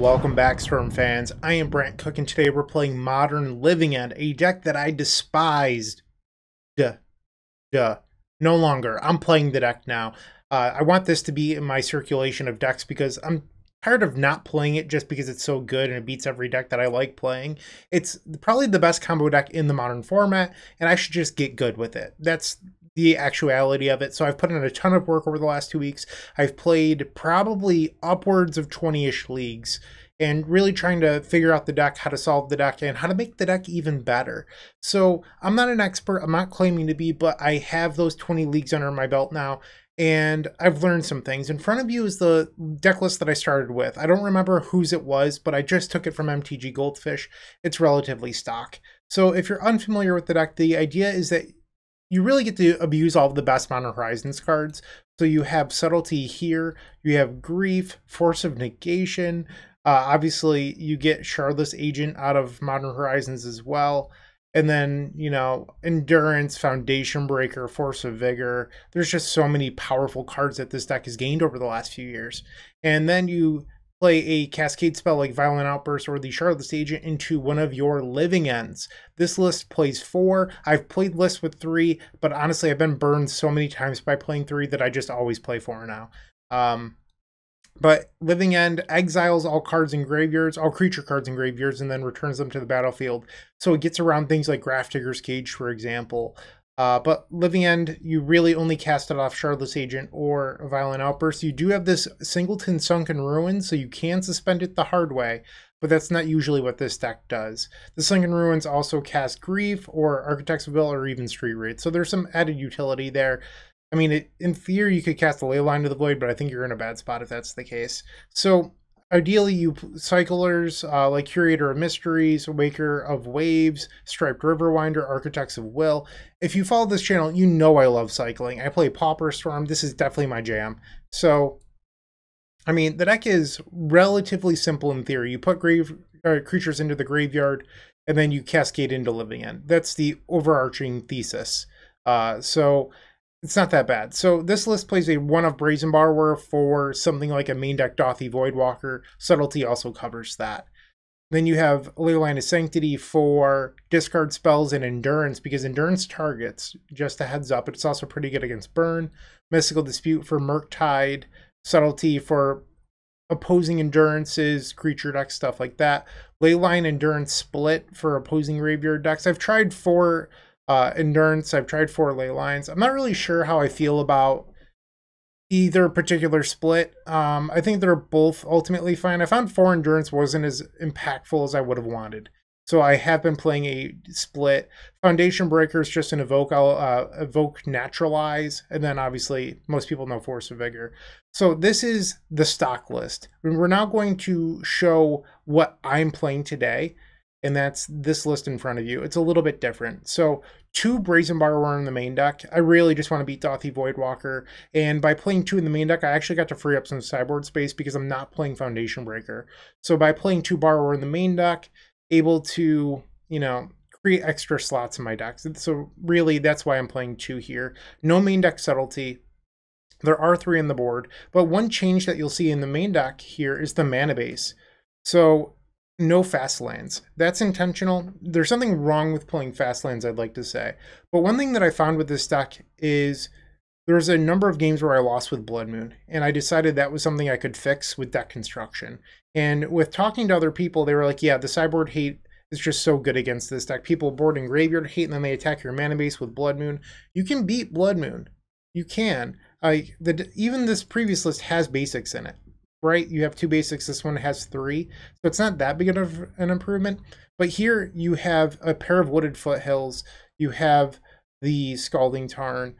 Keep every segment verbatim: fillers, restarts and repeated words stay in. Welcome back, Skirm fans. I am Brant Cook, and today we're playing Modern Living End, a deck that I despised. Duh. Duh. No longer. I'm playing the deck now. Uh, I want this to be in my circulation of decks because I'm tired of not playing it just because it's so good and it beats every deck that I like playing. It's probably the best combo deck in the modern format, and I should just get good with it. That's the actuality of it. So I've put in a ton of work over the last two weeks. I've played probably upwards of twenty-ish leagues and really trying to figure out the deck, how to solve the deck, and how to make the deck even better. So I'm not an expert. I'm not claiming to be, but I have those twenty leagues under my belt now, and I've learned some things. In front of you is the deck list that I started with. I don't remember whose it was, but I just took it from M T G Goldfish. It's relatively stock. So if you're unfamiliar with the deck, the idea is that you really get to abuse all of the best Modern Horizons cards. So you have Subtlety here, you have Grief, Force of Negation. Uh, obviously, you get Shardless Agent out of Modern Horizons as well. And then, you know, Endurance, Foundation Breaker, Force of Vigor. There's just so many powerful cards that this deck has gained over the last few years. And then you play a cascade spell like Violent Outburst or the Shardless Agent into one of your Living Ends. This list plays four. I've played lists with three, but honestly, I've been burned so many times by playing three that I just always play four now. Um, but Living End exiles all cards in graveyards, all creature cards in graveyards, and then returns them to the battlefield. So it gets around things like Graph Digger's Cage, for example. Uh, but Living End, you really only cast it off Shardless Agent or Violent Outburst. You do have this Singleton Sunken Ruins, so you can suspend it the hard way, but that's not usually what this deck does. The Sunken Ruins also cast Grief or Architects of Will or even Street Wraith, so there's some added utility there. I mean, it, in theory, you could cast the Ley Line to the Void, but I think you're in a bad spot if that's the case. So ideally, you cyclers uh, like Curator of Mysteries, Waker of Waves, Striped Riverwinder, Architects of Will. If you follow this channel, you know I love cycling. I play Pauper Storm. This is definitely my jam. So, I mean, the deck is relatively simple in theory. You put grave uh, creatures into the graveyard, and then you cascade into Living End. That's the overarching thesis. Uh, so it's not that bad. So this list plays a one of Brazen Borrower for something like a main deck Dothi Voidwalker. Subtlety also covers that. Then you have Ley Line of Sanctity for discard spells and Endurance, because Endurance targets, just a heads up. It's also pretty good against Burn. Mystical Dispute for Murktide. Subtlety for opposing Endurances, creature decks, stuff like that. Ley Line Endurance Split for opposing graveyard decks. I've tried four Uh, endurance. I've tried four Ley Lines. I'm not really sure how I feel about either particular split. Um, I think they're both ultimately fine. I found four Endurance wasn't as impactful as I would have wanted. So I have been playing a split. Foundation Breaker is just an evoke. I'll uh, evoke Naturalize. And then obviously most people know Force of Vigor. So this is the stock list. And we're now going to show what I'm playing today. And that's this list in front of you. It's a little bit different. So two Brazen Borrower in the main deck. I really just want to beat Dothi Voidwalker. And by playing two in the main deck, I actually got to free up some sideboard space because I'm not playing Foundation Breaker. So by playing two Borrower in the main deck, able to, you know, create extra slots in my deck. So really, that's why I'm playing two here. No main deck Subtlety. There are three on the board. But one change that you'll see in the main deck here is the mana base. So no fast lands. That's intentional. There's something wrong with playing fast lands, I'd like to say. But one thing that I found with this deck is there's a number of games where I lost with Blood Moon, and I decided that was something I could fix with deck construction. And with talking to other people, they were like, yeah, the sideboard hate is just so good against this deck. People board in graveyard hate, and then they attack your mana base with Blood Moon. You can beat Blood Moon. You can. I, the, even this previous list has basics in it. Right, you have two basics, this one has three, so it's not that big of an improvement. But here you have a pair of Wooded Foothills, you have the Scalding Tarn.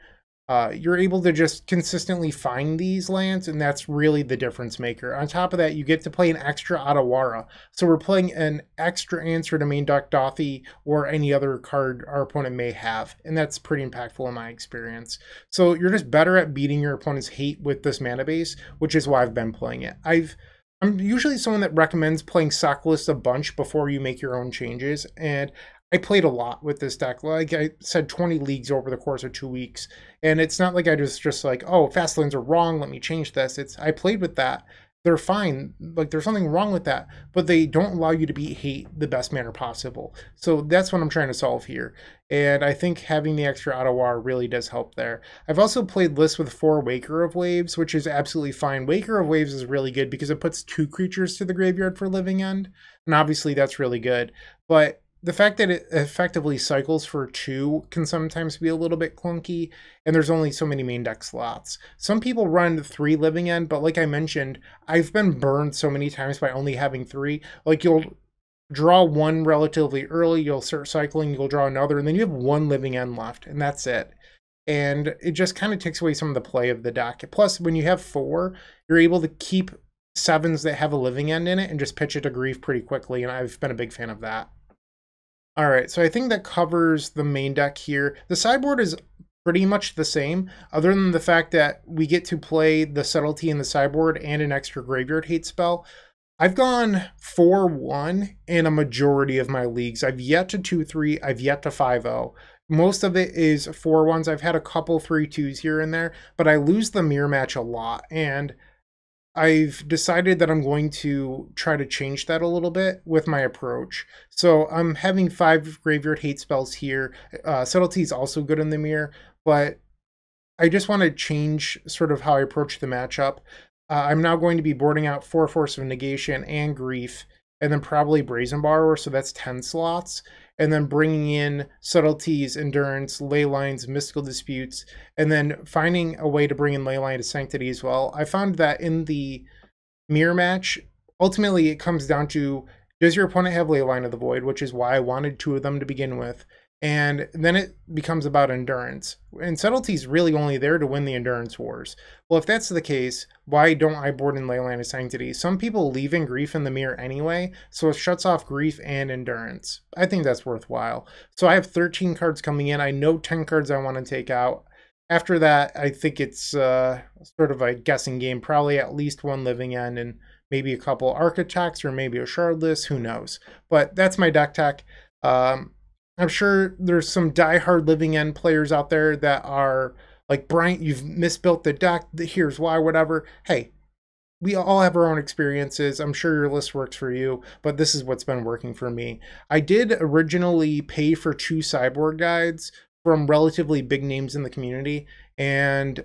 Uh, you're able to just consistently find these lands, and that's really the difference maker. On top of that, you get to play an extra Otawara. So we're playing an extra answer to main deck Dothi or any other card our opponent may have, and that's pretty impactful in my experience. So you're just better at beating your opponent's hate with this mana base, which is why I've been playing it. I've, I'm usually someone that recommends playing stock lists a bunch before you make your own changes, and I played a lot with this deck. Like I said, twenty leagues over the course of two weeks. And it's not like I was just like, oh, fast lands are wrong, let me change this. It's I played with that, they're fine. Like, there's something wrong with that, but they don't allow you to beat hate the best manner possible. So that's what I'm trying to solve here. And I think having the extra Otawara really does help there. I've also played lists with four Waker of Waves, which is absolutely fine. Waker of Waves is really good because it puts two creatures to the graveyard for Living End. And obviously that's really good, but the fact that it effectively cycles for two can sometimes be a little bit clunky, and there's only so many main deck slots. Some people run three Living End, but like I mentioned, I've been burned so many times by only having three. Like, you'll draw one relatively early, you'll start cycling, you'll draw another, and then you have one Living End left, and that's it. And it just kind of takes away some of the play of the deck. Plus, when you have four, you're able to keep sevens that have a Living End in it and just pitch it to Grief pretty quickly, and I've been a big fan of that. All right, so I think that covers the main deck here. The sideboard is pretty much the same, other than the fact that we get to play the Subtlety in the sideboard and an extra graveyard hate spell. I've gone four one in a majority of my leagues. I've yet to two three, I've yet to five oh. Most of it is four ones. I've had a couple three twos here and there, but I lose the mirror match a lot, and I've decided that I'm going to try to change that a little bit with my approach. So I'm having five graveyard hate spells here. Uh, Subtlety is also good in the mirror, but I just want to change sort of how I approach the matchup. Uh, I'm now going to be boarding out four Force of Negation and Grief, and then probably Brazen Borrower, so that's ten slots. And then bringing in Subtleties, Endurance, Ley Lines, Mystical Disputes, and then finding a way to bring in Ley Line to Sanctity as well. I found that in the mirror match, ultimately it comes down to, does your opponent have Ley Line of the Void, which is why I wanted two of them to begin with, and then it becomes about Endurance. And Subtlety is really only there to win the Endurance wars. Well, if that's the case, why don't I board in Ley Line of Sanctity? Some people leave in Grief in the mirror anyway, so it shuts off Grief and Endurance. I think that's worthwhile. So I have thirteen cards coming in. I know ten cards I want to take out. After that, I think it's uh, sort of a guessing game, probably at least one Living End and maybe a couple Architects or maybe a Shardless, who knows. But that's my deck tech. Um, I'm sure there's some diehard Living End players out there that are like, Bryant, you've misbuilt the deck, here's why, whatever. Hey, we all have our own experiences. I'm sure your list works for you, but this is what's been working for me. I did originally pay for two sideboard guides from relatively big names in the community, and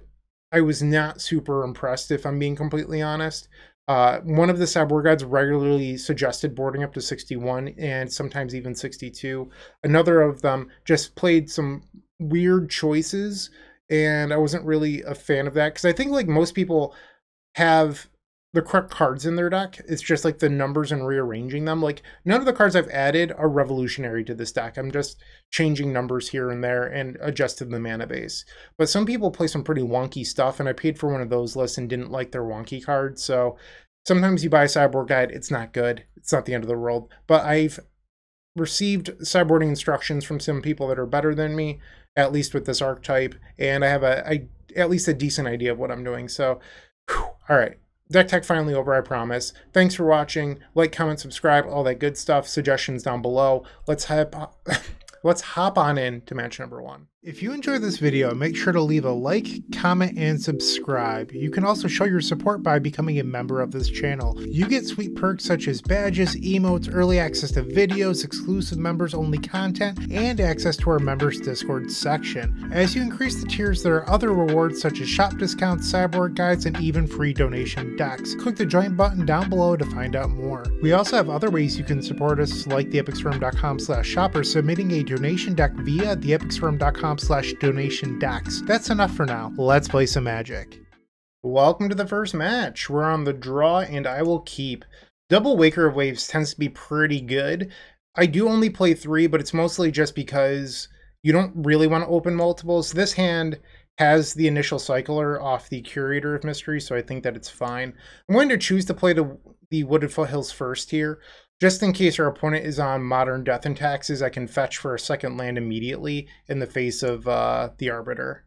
I was not super impressed, if I'm being completely honest. Uh, one of the sideboard guides regularly suggested boarding up to sixty-one and sometimes even sixty-two. Another of them just played some weird choices, and I wasn't really a fan of that, because I think, like, most people have the correct cards in their deck. It's just like the numbers and rearranging them. Like, none of the cards I've added are revolutionary to this deck. I'm just changing numbers here and there and adjusted the mana base. But some people play some pretty wonky stuff, and I paid for one of those lists and didn't like their wonky cards. So sometimes you buy a sideboard guide, it's not good, it's not the end of the world. But I've received sideboarding instructions from some people that are better than me, at least with this archetype, and I have a I, at least a decent idea of what I'm doing. So, whew, all right. Deck tech finally over, I promise. Thanks for watching. Like, comment, subscribe, all that good stuff. Suggestions down below. Let's hop, let's hop on in to match number one. If you enjoyed this video, make sure to leave a like, comment, and subscribe. You can also show your support by becoming a member of this channel. You get sweet perks such as badges, emotes, early access to videos, exclusive members-only content, and access to our members' Discord section. As you increase the tiers, there are other rewards such as shop discounts, sideboard guides, and even free donation decks. Click the join button down below to find out more. We also have other ways you can support us, like the epic storm dot com slash shop or submitting a donation deck via the epic storm dot com. slash donation decks. That's enough for now. Let's play some Magic. Welcome to the first match. We're on the draw, and I will keep. Double Waker of Waves tends to be pretty good. I do only play three, but it's mostly just because you don't really want to open multiples. This hand has the initial cycler off the Curator of Mysteries, so I think that it's fine. I'm going to choose to play the, the Wooded Foothills first here. Just in case our opponent is on Modern Death and Taxes, I can fetch for a second land immediately in the face of uh, the Arbiter.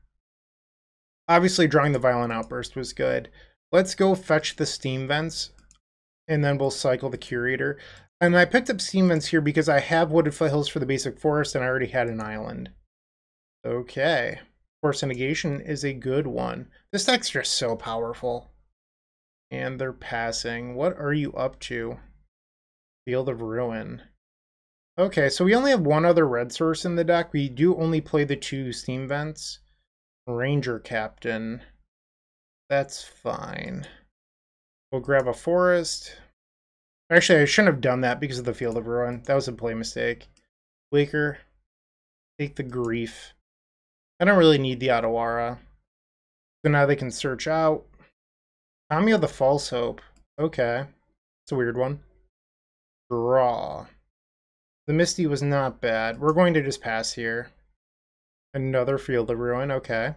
Obviously, drawing the Violent Outburst was good. Let's go fetch the Steam Vents, and then we'll cycle the Curator. And I picked up Steam Vents here because I have Wooded Foothills for the basic forest, and I already had an island. Okay. Force of Negation is a good one. This deck's just so powerful. And they're passing. What are you up to? Field of Ruin. Okay, so we only have one other red source in the deck. We do only play the two steam vents. Ranger Captain. That's fine. We'll grab a forest. Actually, I shouldn't have done that because of the Field of Ruin. That was a play mistake. Waker. Take the Grief. I don't really need the Otawara. So now they can search out. Tommy of the False Hope. Okay. It's a weird one. Draw. The Misty was not bad. We're going to just pass here. Another Field of Ruin. Okay.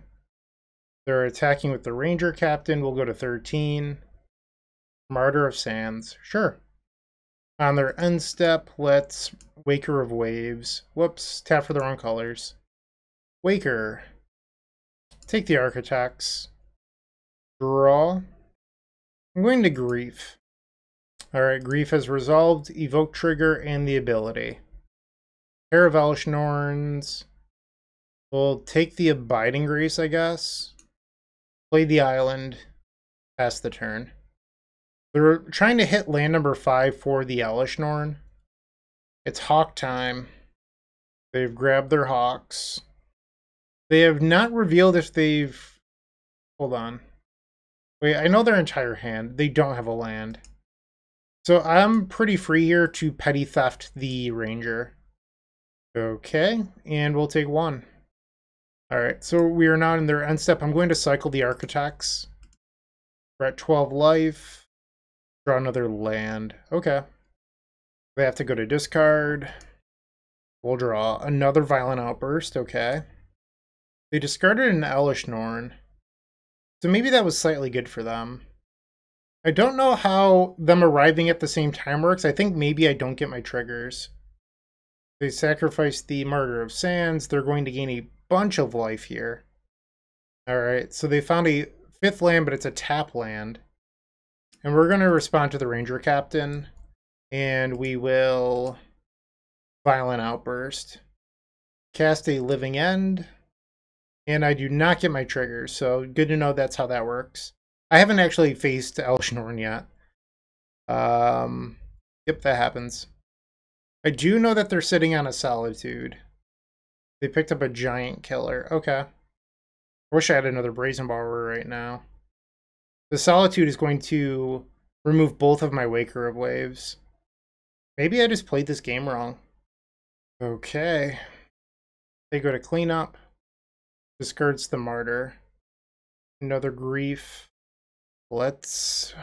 They're attacking with the Ranger Captain. We'll go to thirteen. Martyr of Sands. Sure. On their end step, let's Waker of Waves. Whoops. Tap for the wrong colors. Waker. Take the Architects. Draw. I'm going to Grief. Alright, Grief has resolved, Evoke Trigger, and the ability. Pair of Elesh Norns. We'll take the Abiding Grace, I guess. Play the island. Pass the turn. They're trying to hit land number five for the Elesh Norn. It's Hawk time. They've grabbed their Hawks. They have not revealed if they've... Hold on. Wait, I know their entire hand. They don't have a land. So I'm pretty free here to Petty Theft the Ranger. Okay, and we'll take one. Alright, so we are now in their end step. I'm going to cycle the Architects. We're at twelve life. Draw another land. Okay. They have to go to discard. We'll draw another Violent Outburst. Okay. They discarded an Elesh Norn. So maybe that was slightly good for them. I don't know how them arriving at the same time works. I think maybe I don't get my triggers. They sacrifice the Martyr of Sands. They're going to gain a bunch of life here. Alright, so they found a fifth land, but it's a tap land. And we're going to respond to the Ranger Captain. And we will Violent Outburst. Cast a Living End. And I do not get my triggers, so good to know that's how that works. I haven't actually faced Elesh Norn yet. Um, yep, that happens. I do know that they're sitting on a Solitude. They picked up a Giant Killer. Okay. I wish I had another Brazen Borrower right now. The Solitude is going to remove both of my Waker of Waves. Maybe I just played this game wrong. Okay. They go to cleanup. Discards the Martyr. Another Grief. Let's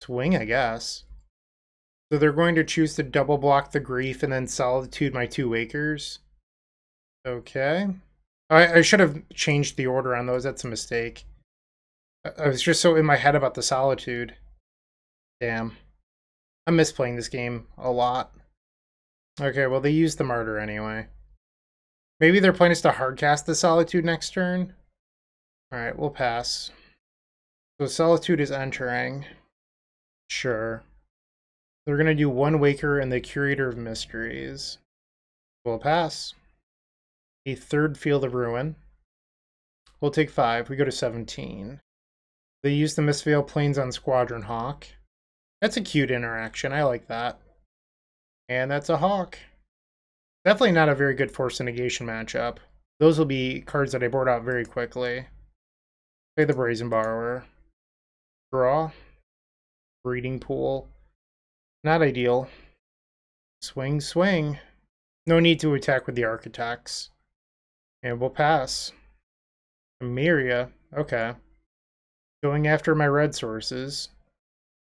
swing, I guess. So they're going to choose to double block the Grief and then Solitude my two Wakers. Okay. I, I should have changed the order on those. That's a mistake. I, I was just so in my head about the Solitude. Damn. I miss playing this game a lot. Okay, well, they used the Martyr anyway. Maybe their plan is to hardcast the Solitude next turn. Alright, we'll pass. So Solitude is entering. Sure. They're going to do one Waker and the Curator of Mysteries. We'll pass. A third Field of Ruin. We'll take five. We go to seventeen. They use the Mistveil Plains on Squadron Hawk. That's a cute interaction. I like that. And that's a Hawk. Definitely not a very good Force of Negation matchup. Those will be cards that I board out very quickly. Play the Brazen Borrower. Draw. Breeding Pool. Not ideal. Swing, swing. No need to attack with the Architects. And we'll pass. Amiria. Okay. Going after my red sources.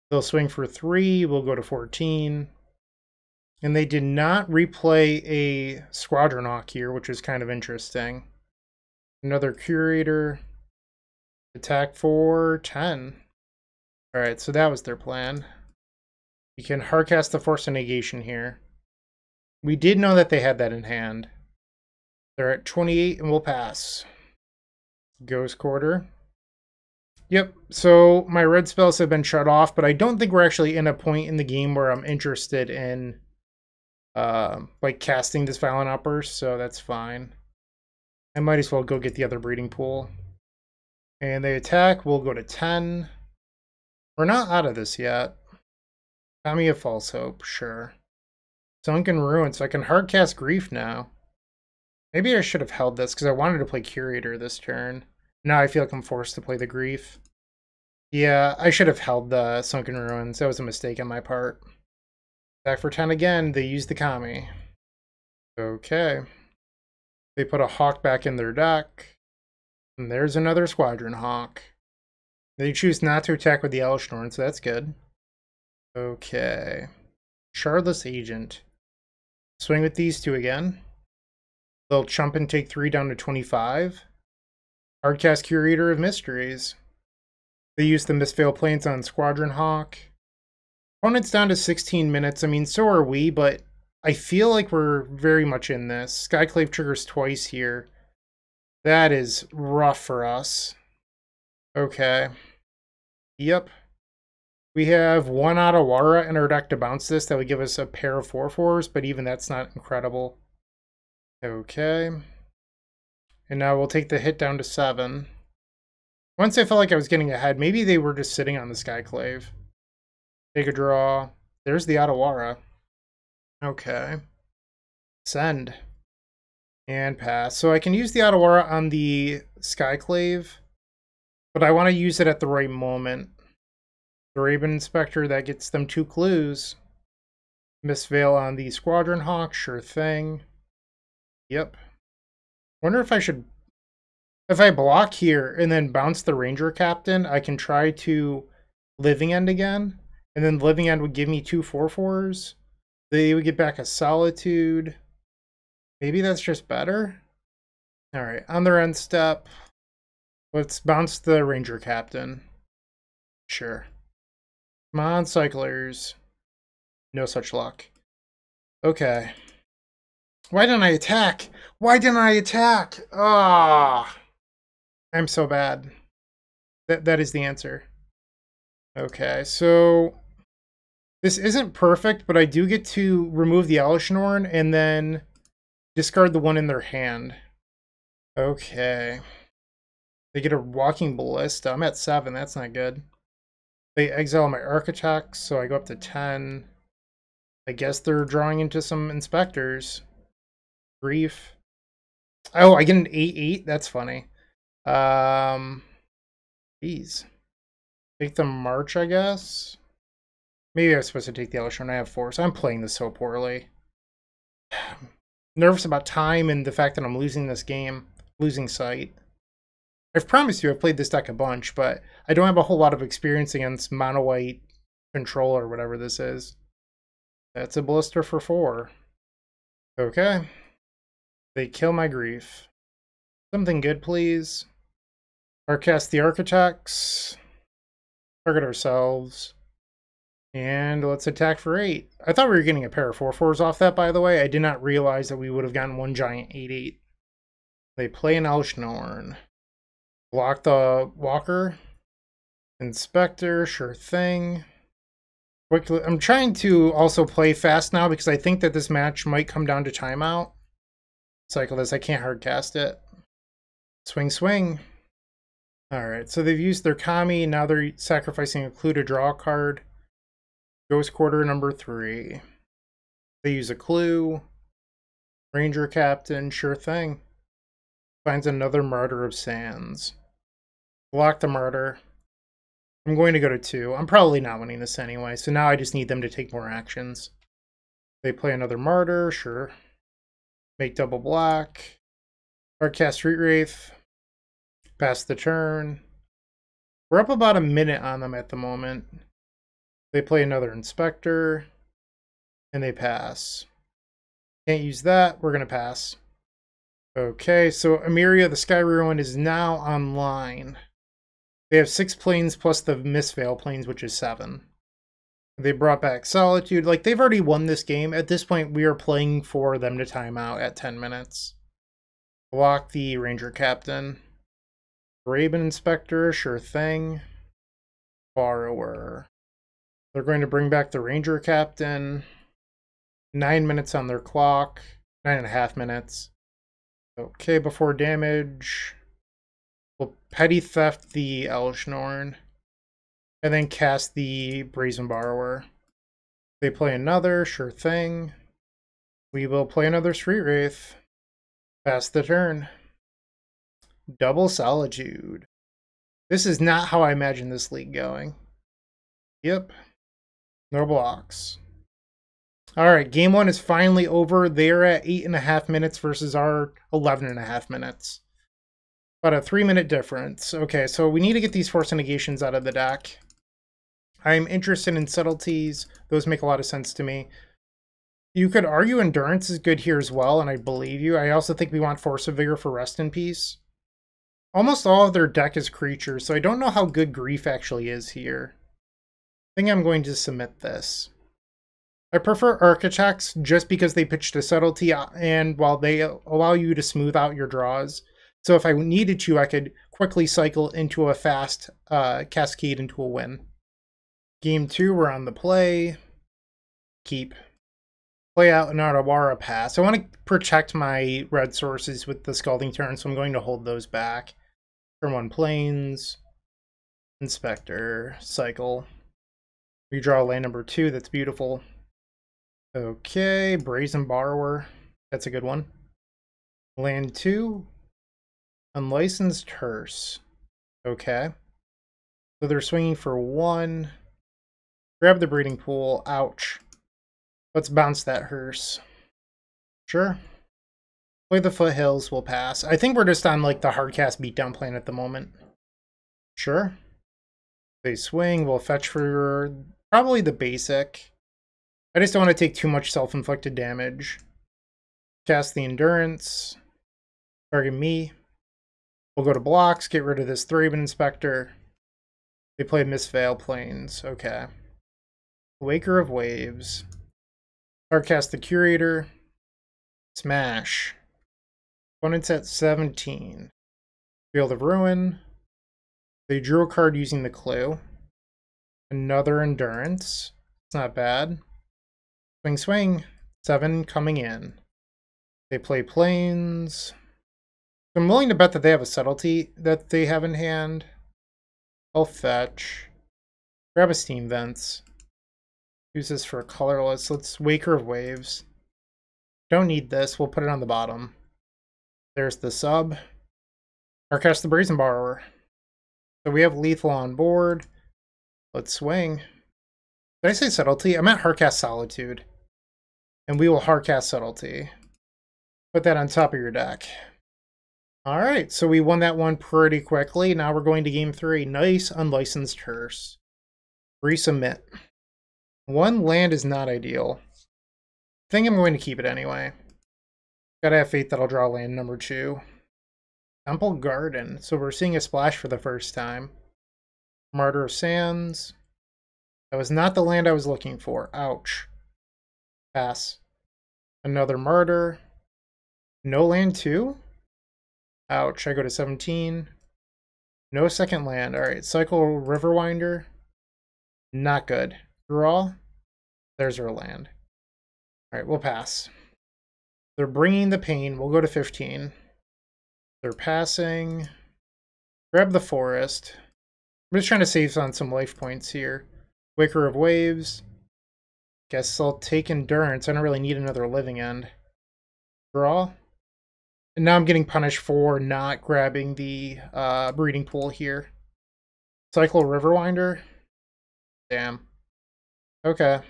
They'll swing for three. We'll go to fourteen. And they did not replay a Squadron Hawk here, which is kind of interesting. Another Curator. Attack for ten. Alright, so that was their plan. You can hardcast the Force of Negation here. We did know that they had that in hand. They're at twenty-eight and we'll pass. Ghost Quarter. Yep, so my red spells have been shut off, but I don't think we're actually in a point in the game where I'm interested in... Uh, like casting this Violent Outburst, so that's fine. I might as well go get the other Breeding Pool. And they attack, we'll go to ten. We're not out of this yet. Tommy of False Hope, sure. Sunken Ruins, so I can hardcast Grief now. Maybe I should have held this because I wanted to play Curator this turn. Now I feel like I'm forced to play the Grief. Yeah, I should have held the Sunken Ruins. That was a mistake on my part. Back for ten again. They used the Kami. Okay. They put a Hawk back in their deck. And there's another Squadron Hawk. They choose not to attack with the Elesh Norn, so that's good. Okay. Shardless Agent. Swing with these two again. They'll chump and take three down to twenty-five. Hardcast Curator of Mysteries. They use the Mistveil Plains on Squadron Hawk. Opponent's down to sixteen minutes. I mean, so are we, but I feel like we're very much in this. Skyclave triggers twice here. That is rough for us. Okay. Yep. We have one Otawara in our deck to bounce this. That would give us a pair of four fours, but even that's not incredible. Okay. And now we'll take the hit down to seven. Once I felt like I was getting ahead, maybe they were just sitting on the Skyclave. Take a draw. There's the Otawara. Okay. Send. And pass. So I can use the Otawara on the Skyclave, but I want to use it at the right moment. The Raven Inspector, that gets them two clues. Mistveil on the Squadron Hawk, sure thing. Yep. Wonder if I should... If I block here and then bounce the Ranger Captain, I can try to Living End again. And then Living End would give me two four fours. They would get back a Solitude. Maybe that's just better. All right, on their end step, let's bounce the Ranger Captain. Sure. Come on, Cyclers. No such luck. Okay. Why didn't I attack? Why didn't I attack? Ah, oh, I'm so bad. That that is the answer. Okay, so this isn't perfect, but I do get to remove the Elesh Norn and then discard the one in their hand. Okay. They get a Walking Ballista. I'm at seven. That's not good. They exile my Architects, so I go up to ten. I guess they're drawing into some Inspectors. Grief. Oh, I get an eight eight. That's funny. Um, geez. Take the March, I guess. Maybe I was supposed to take the Elesh Norn. I have four, so I'm playing this so poorly. Nervous about time and the fact that I'm losing this game, losing sight. I've promised you I've played this deck a bunch, but I don't have a whole lot of experience against mono-white control or whatever this is. That's a blister for four. Okay. They kill my Grief. Something good, please. Hardcast the Architects. Target ourselves. And let's attack for eight. I thought we were getting a pair of four fours off that, by the way. I did not realize that we would have gotten one giant eight eight. They play an Elesh Norn. Block the Walker. Inspector, sure thing. Quickly, I'm trying to also play fast now because I think that this match might come down to timeout. Cycle this. I can't hardcast it. Swing, swing. Alright, so they've used their Kami. Now they're sacrificing a clue to draw a card. Ghost Quarter number three. They use a clue. Ranger Captain, sure thing. Finds another Martyr of Sands. Block the Martyr. I'm going to go to two. I'm probably not winning this anyway, so now I just need them to take more actions. They play another Martyr, sure. Make double black. Hardcast Street Wraith. Pass the turn. We're up about a minute on them at the moment. They play another Inspector, and they pass. Can't use that. We're going to pass. Okay, so Emiria the Sky Ruin is now online. They have six planes plus the Mistveil Plains, which is seven. They brought back Solitude. Like, they've already won this game. At this point, we are playing for them to time out at ten minutes. Block the Ranger Captain. Raven Inspector, sure thing. Borrower. They're going to bring back the Ranger Captain. Nine minutes on their clock. Nine and a half minutes. Okay, before damage. We'll Petty Theft the Elesh Norn. and then cast the Brazen Borrower. They play another, sure thing. We will play another Street Wraith. Pass the turn. Double Solitude. This is not how I imagine this league going. Yep. No blocks. Alright, game one is finally over. They're at eight and a half minutes versus our eleven and a half minutes. About a three minute difference. Okay, so we need to get these Force of Negations out of the deck. I'm interested in subtleties. Those make a lot of sense to me. You could argue Endurance is good here as well, and I believe you. I also think we want Force of Vigor for Rest in Peace. Almost all of their deck is creatures, so I don't know how good Grief actually is here. I think I'm going to submit this. I prefer Architects just because they pitched a subtlety, and while they allow you to smooth out your draws, so if I needed to, I could quickly cycle into a fast uh, cascade into a win. Game two, we're on the play. Keep. Play out an Otawara pass. I want to protect my red sources with the Scalding Turn, so I'm going to hold those back. Turn one, Plains. Inspector. Cycle. We draw land number two. That's beautiful. Okay. Brazen Borrower. That's a good one. Land two. Unlicensed Hearse. Okay. So they're swinging for one. Grab the Breeding Pool. Ouch. Let's bounce that hearse. Sure. Play the foothills, we'll pass. I think we're just on like the hardcast beatdown plan at the moment. Sure. They swing, we'll fetch for probably the basic. I just don't want to take too much self-inflicted damage. Cast the Endurance. Target me. We'll go to blocks, get rid of this Thraben Inspector. They play Mistveil Plains, okay. Waker of Waves. Cast the Curator. Smash. Opponent's at seventeen. Field of Ruin. They drew a card using the clue. Another Endurance. It's not bad. Swing, swing. seven coming in. They play Plains. So I'm willing to bet that they have a subtlety that they have in hand. I'll fetch. Grab a Steam Vents. Use this for a colorless. Let's Waker of Waves. Don't need this. We'll put it on the bottom. There's the sub. Or cast the Brazen Borrower. So we have lethal on board. Let's swing. Did I say subtlety? I meant hardcast Solitude. And we will hardcast Subtlety. Put that on top of your deck. Alright, so we won that one pretty quickly. Now we're going to game three. Nice Unlicensed Hearse. Resubmit. One land is not ideal. I think I'm going to keep it anyway. Gotta have faith that I'll draw land number two. Temple Garden. So we're seeing a splash for the first time. Martyr of Sands. That was not the land I was looking for. Ouch. Pass. Another Martyr. No land two? Ouch. I go to seventeen. No second land. Alright. Cycle Riverwinder. Not good. Draw. There's our land. All right, we'll pass. They're bringing the pain. We'll go to fifteen. They're passing. Grab the forest. I'm just trying to save on some life points here. Waker of Waves. Guess I'll take Endurance. I don't really need another Living End. Draw. And now I'm getting punished for not grabbing the uh, Breeding Pool here. Cycle Riverwinder. Damn. Okay,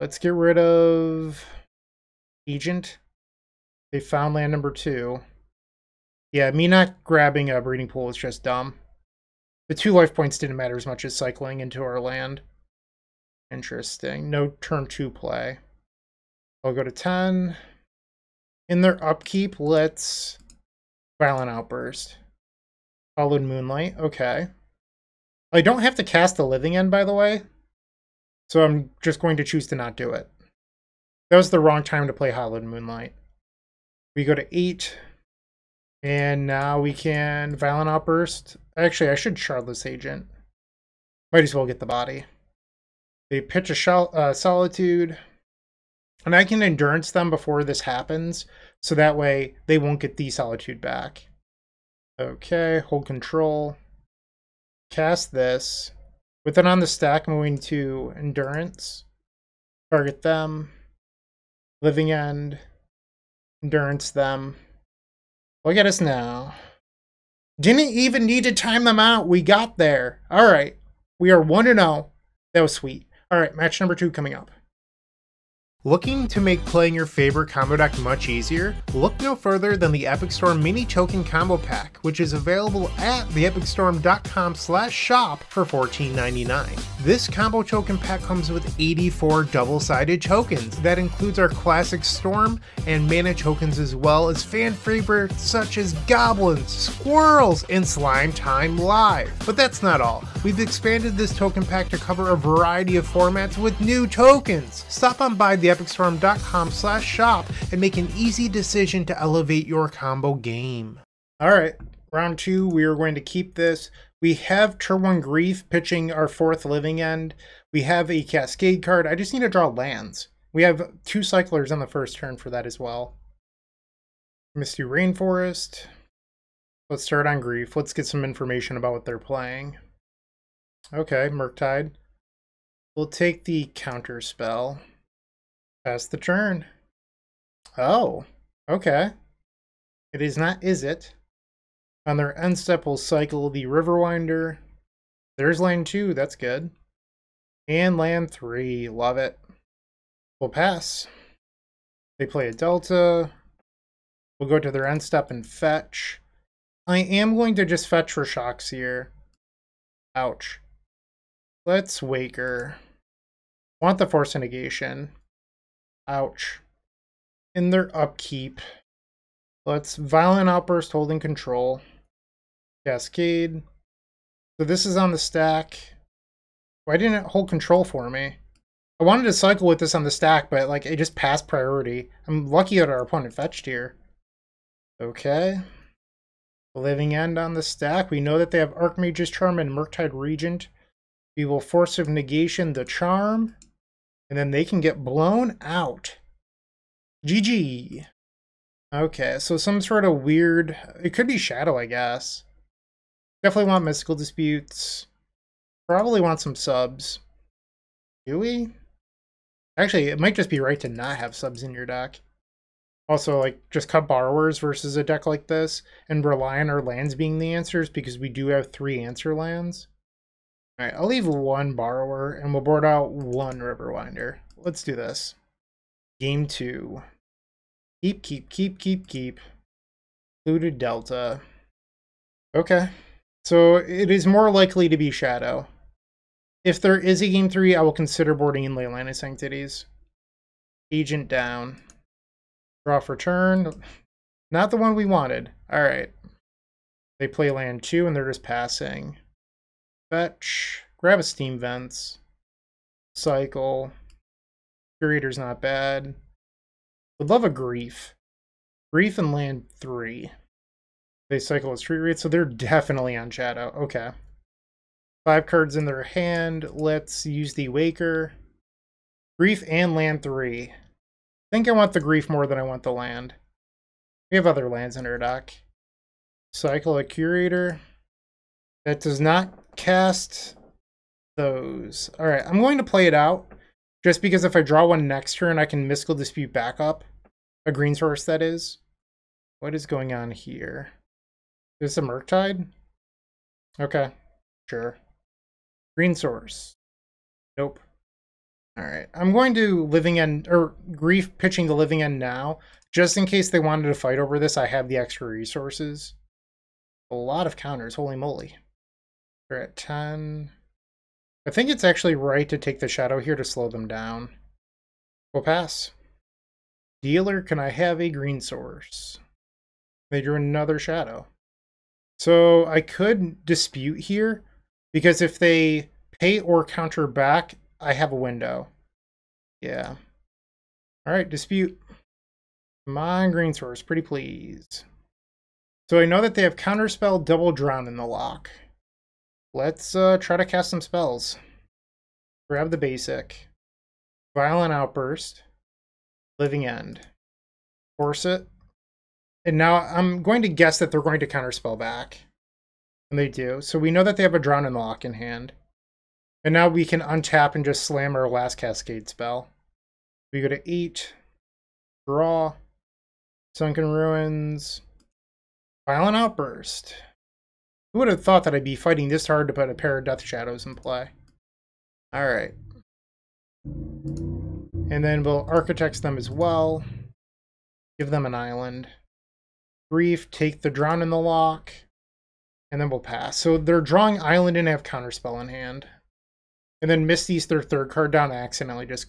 let's get rid of Agent. They found land number two. Yeah, me not grabbing a Breeding Pool is just dumb. The two life points didn't matter as much as cycling into our land. Interesting. No turn two play. I'll go to ten. In their upkeep, let's Violent Outburst. Followed Moonlight. Okay. I don't have to cast the Living End, by the way. So I'm just going to choose to not do it. That was the wrong time to play Hollowed Moonlight. We go to eight. And now we can Violent Outburst. Actually, I should Shardless Agent. Might as well get the body. They pitch a shol uh, Solitude. And I can Endurance them before this happens. So that way they won't get the Solitude back. Okay, hold control. Cast this. With it on the stack, moving to Endurance, target them, Living End, Endurance them. Look at us now. Didn't even need to time them out. We got there. All right. We are one and oh. That was sweet. All right, match number two coming up. Looking to make playing your favorite combo deck much easier? Look no further than the Epic Storm Mini Token Combo Pack, which is available at the epic storm dot com slash shop for fourteen ninety-nine. This combo token pack comes with eighty-four double-sided tokens. That includes our classic Storm and Mana tokens, as well as fan favorites such as Goblins, Squirrels, and Slime Time Live. But that's not all. We've expanded this token pack to cover a variety of formats with new tokens. Stop on by the epic storm dot com slash shop and make an easy decision to elevate your combo game. All right, round two, we are going to keep this. We have turn one Grief pitching our fourth Living End. We have a Cascade card. I just need to draw lands. We have two Cyclers on the first turn for that as well. Misty Rainforest. Let's start on Grief. Let's get some information about what they're playing. Okay, Murktide. We'll take the counter spell. Pass the turn. Oh, okay. It is not, is it? On their end step, we'll cycle the Riverwinder. There's land two, that's good. And land three, love it. We'll pass. They play a Delta. We'll go to their end step and fetch. I am going to just fetch Rashak's here. Ouch. Let's Waker. Want the Force of Negation. Ouch. In their upkeep, let's Violent Outburst, holding control, Cascade. So this is on the stack. Why didn't it hold control for me? I wanted to cycle with this on the stack, but like it just passed priority. I'm lucky that our opponent fetched here. Okay. Living End on the stack. We know that they have Archmage's Charm and Murktide Regent. We will Force of Negation the Charm. And then they can get blown out. G G. Okay, so some sort of weird... It could be Shadow, I guess. Definitely want Mystical Disputes. Probably want some subs. Do we? Actually, it might just be right to not have subs in your deck. Also, like, just cut Borrowers versus a deck like this and rely on our lands being the answers, because we do have three answer lands. Alright, I'll leave one Borrower, and we'll board out one Riverwinder. Let's do this. Game two. Keep, keep, keep, keep, keep. Looted Delta. Okay. So it is more likely to be Shadow. If there is a game three, I will consider boarding in Leyline of Sanctities. Agent down. Draw for turn. Not the one we wanted. Alright. They play land two, and they're just passing. Fetch, grab a Steam Vents, cycle, Curator's not bad. Would love a Grief. Grief and land three. They cycle a Street Wraith, so they're definitely on Shadow. Okay. Five cards in their hand. Let's use the Waker. Grief and land three. I think I want the Grief more than I want the land. We have other lands in our deck. Cycle a Curator. That does not cast those. All right, I'm going to play it out just because if I draw one next turn, I can Mystical Dispute back up. A green source, that is. What is going on here? Is this a Murktide? Okay, sure. Green source. Nope. All right, I'm going to Living End, or Grief pitching the Living End now. Just in case they wanted to fight over this, I have the extra resources. A lot of counters, holy moly. We're at ten. I think it's actually right to take the Shadow here to slow them down. We'll pass. Dealer, can I have a green source? They drew another Shadow. So I could dispute here, because if they pay or counter back, I have a window. Yeah. All right, dispute. Come on, green source, pretty please. So I know that they have Counterspell, Double Drown in the lock. Let's uh, try to cast some spells. Grab the basic. Violent Outburst. Living End. Force it. And now I'm going to guess that they're going to Counterspell back. And they do. So we know that they have a Drown in the lock in hand. And now we can untap and just slam our last Cascade spell. We go to eight, draw, Sunken Ruins, Violent Outburst. Who would have thought that I'd be fighting this hard to put a pair of Death Shadows in play? Alright. And then we'll Architects them as well. Give them an island. Grief, take the Drown in the Lock. And then we'll pass. So they're drawing island and have Counterspell in hand. And then Misty's their third card down. I accidentally just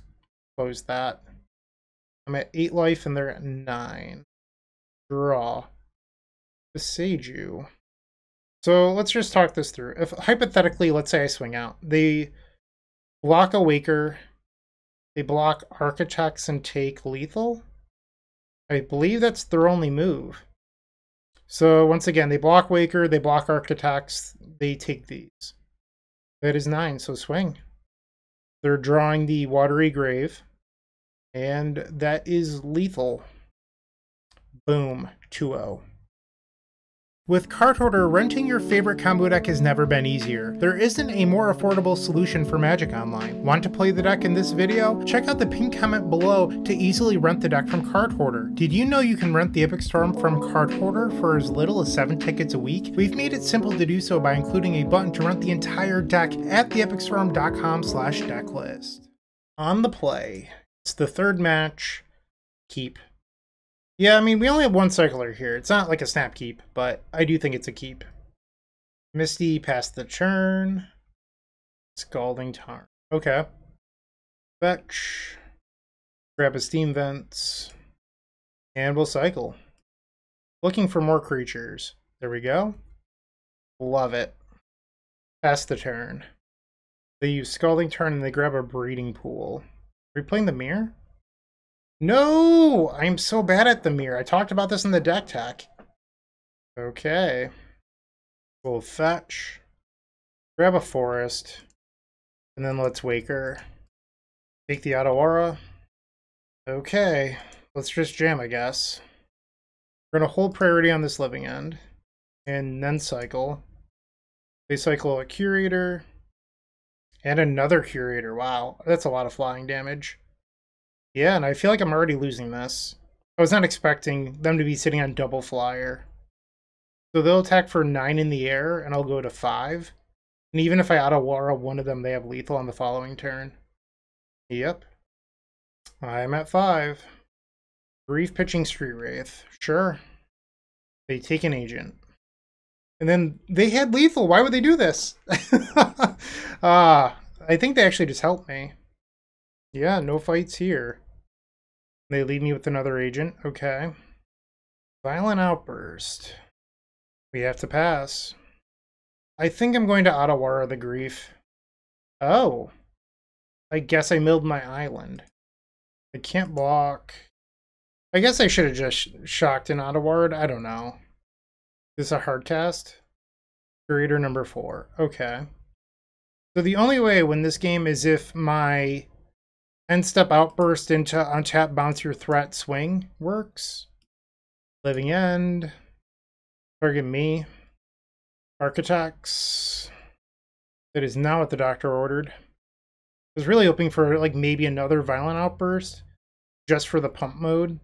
closed that. I'm at eight life and they're at nine. Draw. Besaidu. So let's just talk this through. If hypothetically, let's say I swing out. They block a Waker. They block Architects and take lethal. I believe that's their only move. So once again, they block Waker, they block Architects, they take these. That is nine, so swing. They're drawing the Watery Grave, and that is lethal. Boom, two oh. With Card Hoarder, renting your favorite combo deck has never been easier. There isn't a more affordable solution for Magic Online. Want to play the deck in this video? Check out the pinned comment below to easily rent the deck from Card Hoarder. Did you know you can rent the Epic Storm from Card Hoarder for as little as seven tickets a week? We've made it simple to do so by including a button to rent the entire deck at the epic storm dot com slash decklist. On the play, it's the third match, keep. Yeah, I mean, we only have one cycler here. It's not like a snap keep, but I do think it's a keep. Misty passed the turn. Scalding Tarn. Okay. Fetch. Grab a Steam Vents. And we'll cycle. Looking for more creatures. There we go. Love it. Pass the turn. They use Scalding Tarn and they grab a Breeding Pool. Are we playing the mirror? No! I'm so bad at the mirror. I talked about this in the deck tech. Okay. We'll fetch. Grab a forest. And then let's Waker. Take the Otawara. Okay. Let's just jam, I guess. We're going to hold priority on this Living End. And then cycle. They cycle a Curator. And another Curator. Wow. That's a lot of flying damage. Yeah, and I feel like I'm already losing this. I was not expecting them to be sitting on double flyer. So they'll attack for nine in the air, and I'll go to five. And even if I Otawara one of them, they have lethal on the following turn. Yep. I'm at five. Grief pitching Street Wraith. Sure. They take an agent. And then they had lethal. Why would they do this? Ah, I think they actually just helped me. Yeah, no fights here. They leave me with another agent. Okay. Violent Outburst. We have to pass. I think I'm going to Otawara the Grief. Oh. I guess I milled my island. I can't block. I guess I should have just shocked an Otawara. I don't know. Is this a hard cast? Curator number four. Okay. So the only way I win this game is if my End step outburst into untap, bounce your threat, swing works. Living End. Target me. Architects. That is not what the doctor ordered. I was really hoping for like maybe another Violent Outburst just for the pump mode.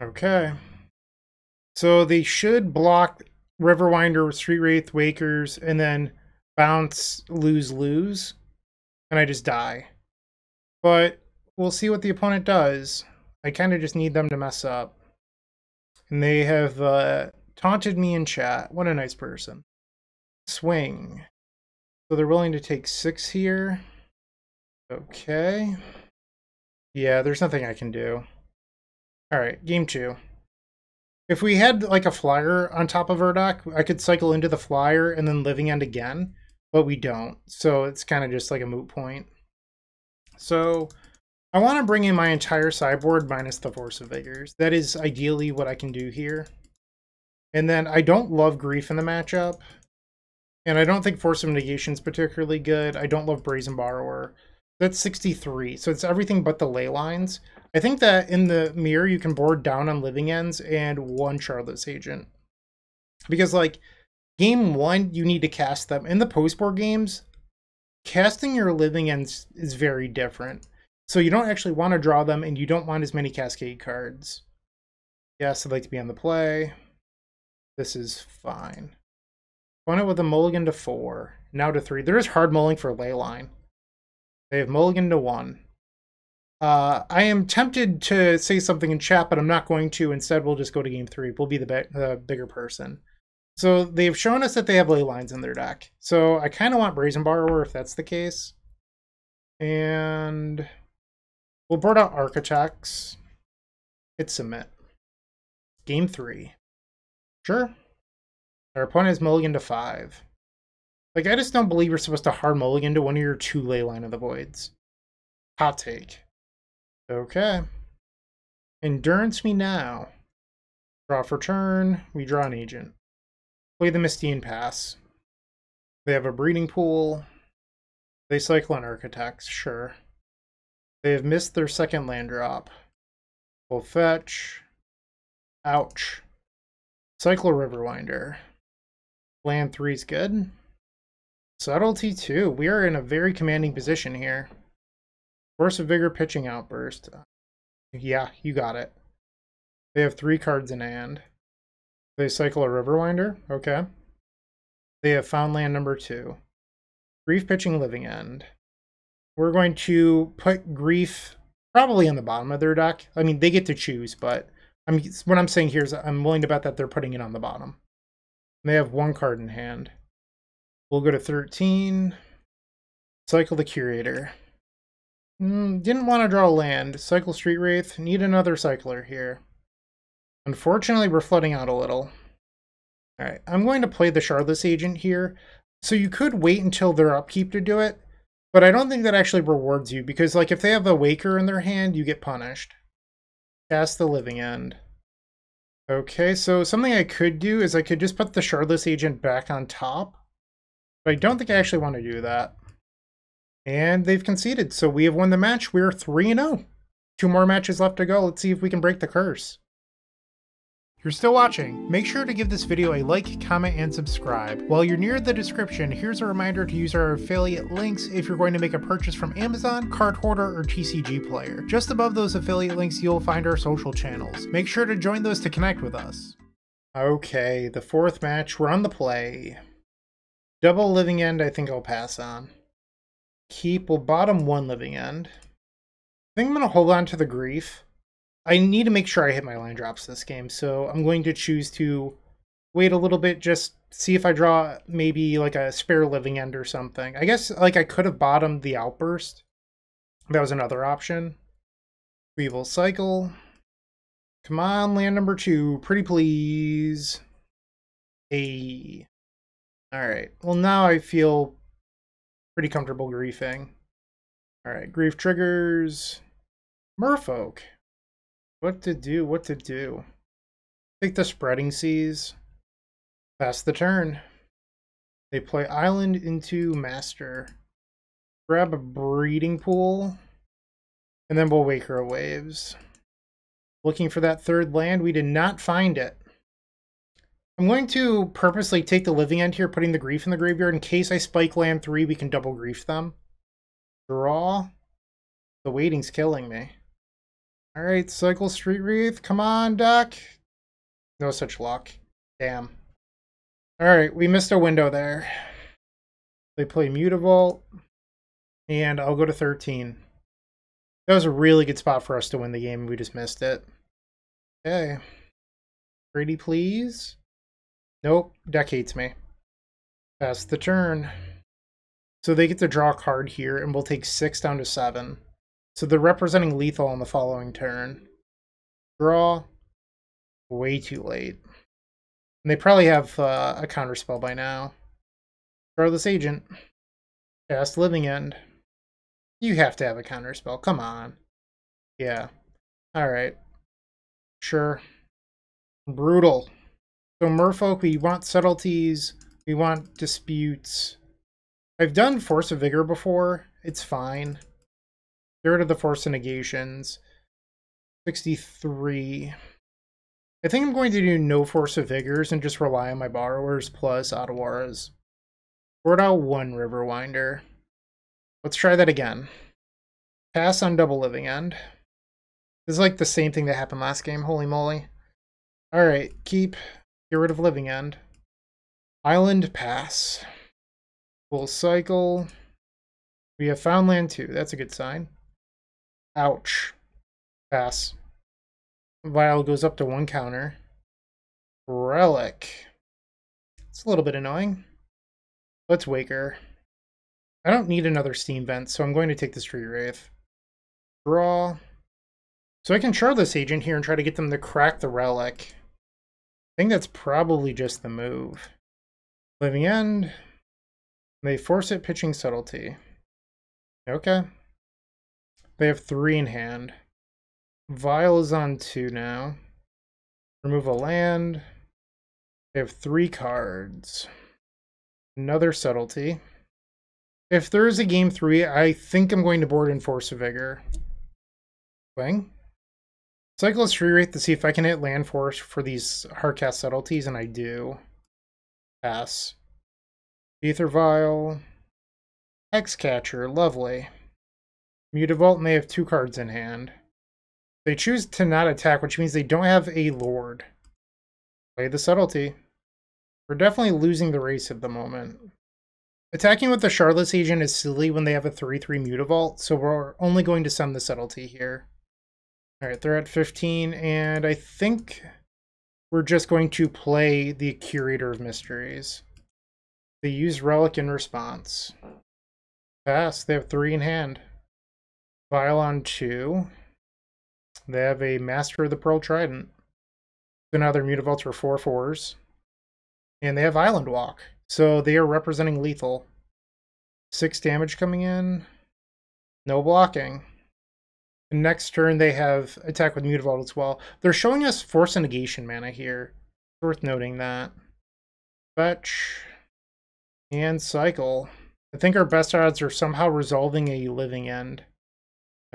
Okay. So they should block Riverwinder, Street Wraith, Wakers, and then bounce, lose, lose. And I just die. But we'll see what the opponent does. I kind of just need them to mess up. And they have uh, taunted me in chat. What a nice person. Swing. So they're willing to take six here. Okay. Yeah, there's nothing I can do. Alright, game two. If we had like a flyer on top of our deck, I could cycle into the flyer and then Living End again. But we don't. So it's kind of just like a moot point. So I want to bring in my entire sideboard minus the Force of Vigors. That is ideally what I can do here. And then I don't love Grief in the matchup. And I don't think Force of Negation is particularly good. I don't love Brazen Borrower. That's sixty-three, so it's everything but the Ley Lines. I think that in the mirror you can board down on Living Ends and one Shardless Agent. Because like game one, you need to cast them. In the post-board games, Casting your Living Ends is very different. So you don't actually want to draw them, and you don't want as many Cascade cards. Yes, I'd like to be on the play. This is fine. Run it with a mulligan to four. Now to three. There is hard mulling for Leyline. They have mulligan to one. Uh, I am tempted to say something in chat, but I'm not going to. Instead, we'll just go to game three. We'll be the, be the bigger person. So they've shown us that they have ley lines in their deck. So I kind of want Brazen Borrower if that's the case. And we'll board out Architects. Hit submit. Game three. Sure. Our opponent has mulligan to five. Like, I just don't believe you're supposed to hard mulligan to one of your two Leyline of the Voids. Hot take. Okay. Endurance me now. Draw for turn. We draw an agent. Play the Mistine Pass. They have a breeding pool. They cycle an Architects, sure. They have missed their second land drop. We'll fetch. Ouch. Cycle a Riverwinder. Land three is good. Subtlety two. We are in a very commanding position here. Force of Vigor, pitching outburst. Yeah, you got it. They have three cards in hand. They cycle a Riverwinder. Okay. They have found land number two. Grief, pitching Living End. We're going to put Grief probably on the bottom of their deck. I mean, they get to choose, but I'm, what I'm saying here is I'm willing to bet that they're putting it on the bottom. They have one card in hand. We'll go to thirteen. Cycle the Curator. Mm, didn't want to draw land. Cycle Street Wraith. Need another cycler here. Unfortunately, we're flooding out a little. Alright, I'm going to play the Shardless Agent here. So you could wait until their upkeep to do it, but I don't think that actually rewards you, because like if they have a Waker in their hand, you get punished. Cast the Living End. Okay, so something I could do is I could just put the Shardless Agent back on top. But I don't think I actually want to do that. And they've conceded, so we have won the match. We're three and oh. Two more matches left to go. Let's see if we can break the curse. You're still watching. Make sure to give this video a like, comment, and subscribe. While you're near the description, here's a reminder to use our affiliate links if you're going to make a purchase from Amazon, Card Hoarder, or T C G Player. Just above those affiliate links, you'll find our social channels. Make sure to join those to connect with us. Okay, the fourth match. We're on the play. Double Living End, I think I'll pass on. Keep, well, bottom one Living End. I think I'm going to hold on to the Grief. I need to make sure I hit my land drops this game, so I'm going to choose to wait a little bit, just see if I draw maybe like a spare Living End or something. I guess like I could have bottomed the Outburst. That was another option. We will cycle. Come on, land number two. Pretty please. Hey. Alright, well now I feel pretty comfortable griefing. Alright, grief triggers. Merfolk. What to do, what to do. Take the Spreading Seas. Pass the turn. They play Island into Master. Grab a Breeding Pool. And then we'll Waker of Waves. Looking for that third land, we did not find it. I'm going to purposely take the Living End here, putting the Grief in the graveyard. In case I spike land three, we can double Grief them. Draw. The waiting's killing me. Alright, cycle Street Wraith. Come on, deck. No such luck. Damn. Alright, we missed a window there. They play Mutavolt. And I'll go to thirteen. That was a really good spot for us to win the game. We just missed it. Okay. Pretty please. Nope, deck hates me. Pass the turn. So they get to draw a card here, and we'll take six down to seven. So they're representing lethal on the following turn. Draw. Way too late. And they probably have uh, a counterspell by now. Shardless Agent. Cast Living End. You have to have a counterspell. Come on. Yeah. Alright. Sure. Brutal. So Merfolk, we want subtleties, we want disputes. I've done Force of Vigor before, it's fine. Get rid of the Force of Negations. sixty-three. I think I'm going to do no Force of Vigors and just rely on my Borrowers plus Otawaras. Board out one Riverwinder. Let's try that again. Pass on double Living End. This is like the same thing that happened last game. Holy moly. Alright, keep. Get rid of Living End. Island pass. Full cycle. We have found land too. That's a good sign. Ouch. Pass. Vial goes up to one counter. Relic. It's a little bit annoying. Let's Waker. I don't need another steam vent, so I'm going to take the Street Wraith. Draw. So I can Shardless Agent here and try to get them to crack the Relic. I think that's probably just the move. Living End. They force it, pitching Subtlety. Okay. They have three in hand. Vial is on two now. Remove a land. They have three cards. Another Subtlety. If there is a game three, I think I'm going to board in Force of Vigor. Bang. Cycle Street Wraith to see if I can hit land force for these hardcast subtleties, and I do. Pass. Aether Vial. Hexcatcher, lovely. Mutavault, and they have two cards in hand. They choose to not attack, which means they don't have a Lord. Play the Subtlety. We're definitely losing the race at the moment. Attacking with the Shardless Agent is silly when they have a three three Mutavault, so we're only going to send the Subtlety here. Alright, they're at fifteen, and I think we're just going to play the Curator of Mysteries. They use Relic in response. Pass, they have three in hand. Vial on two. They have a Master of the Pearl Trident. So now their Mutavaults are four fours. And they have Island Walk. So they are representing lethal. Six damage coming in. No blocking. And next turn they have attack with Mutavault as well. They're showing us Force of Negation mana here. It's worth noting that. Fetch. And cycle. I think our best odds are somehow resolving a Living End.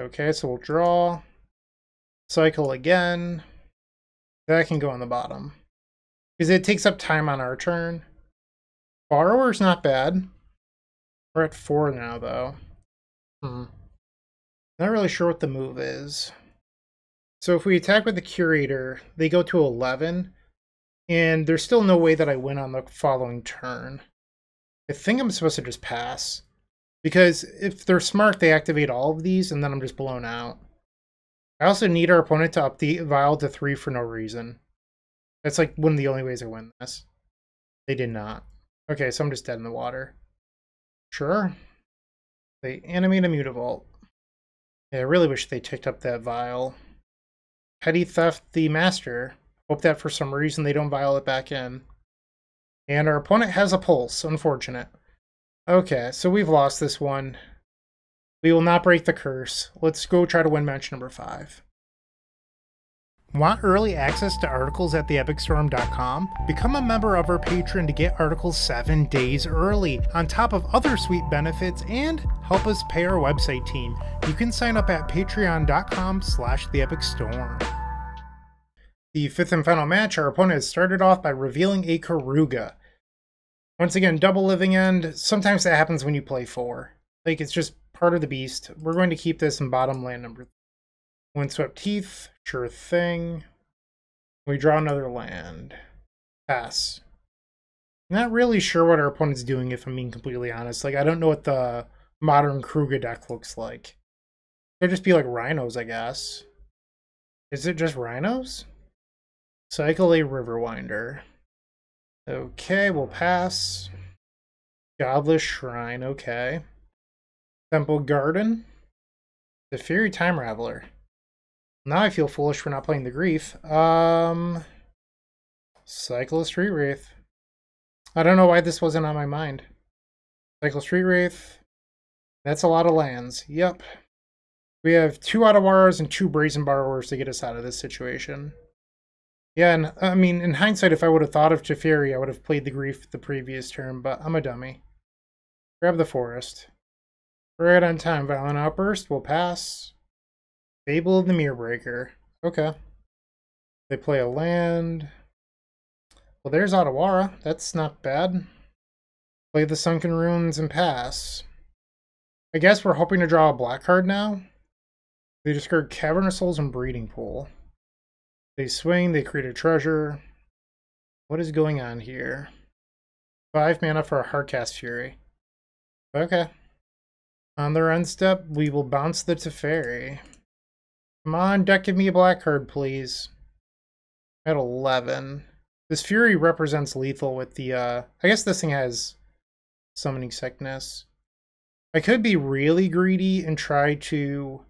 Okay, so we'll draw. Cycle again. That can go on the bottom. Because it takes up time on our turn. Borrower's not bad. We're at four now, though. Hmm. Not really sure what the move is. So if we attack with the Curator, they go to eleven. And there's still no way that I win on the following turn. I think I'm supposed to just pass. Because if they're smart, they activate all of these, and then I'm just blown out. I also need our opponent to up the Vial to three for no reason. That's like one of the only ways I win this. They did not. Okay, so I'm just dead in the water. Sure. They animate a Mutavault. Yeah, I really wish they ticked up that Vial. Petty Theft the Master. Hope that for some reason they don't Vial it back in. And our opponent has a Pulse. Unfortunate. Okay, so we've lost this one. We will not break the curse. Let's go try to win match number five. Want early access to articles at the epic storm dot com? Become a member of our Patreon to get articles seven days early, on top of other sweet benefits, and help us pay our website team. You can sign up at patreon dot com slash the epic storm. The fifth and final match, our opponent has started off by revealing a Keruga. Once again, double Living End. Sometimes that happens when you play four. Like, it's just part of the beast. We're going to keep this in bottom land number three. Windswept Teeth, sure thing. We draw another land. Pass. Not really sure what our opponent's doing, if I'm being completely honest. Like, I don't know what the modern Keruga deck looks like. Could just be like Rhinos, I guess. Is it just Rhinos? Cycle a Riverwinder. Okay, we'll pass. Godless Shrine, okay. Temple Garden. The Fury Time Raveler. Now I feel foolish for not playing the Grief. Um, Cycle Street Wraith. I don't know why this wasn't on my mind. Cycle Street Wraith. That's a lot of lands. Yep. We have two Otawaras and two Brazen Borrowers to get us out of this situation. Yeah, and I mean, in hindsight, if I would have thought of Teferi, I would have played the Grief the previous turn, but I'm a dummy. Grab the Forest. Right on time. Violent Outburst. We'll pass. Fable of the Mirror-Breaker. Okay. They play a land. Well, there's Otawara. That's not bad. Play the Sunken Ruins and pass. I I guess we're hoping to draw a black card now. They discard Cavernous Souls and Breeding Pool. They swing, they create a treasure. What is going on here? Five mana for a Hardcast Fury. Okay. On their end step, we will bounce the Teferi. Come on, deck, give me a black card, please. At eleven. This Fury represents lethal with the, uh... I guess this thing has Summoning Sickness. I could be really greedy and try to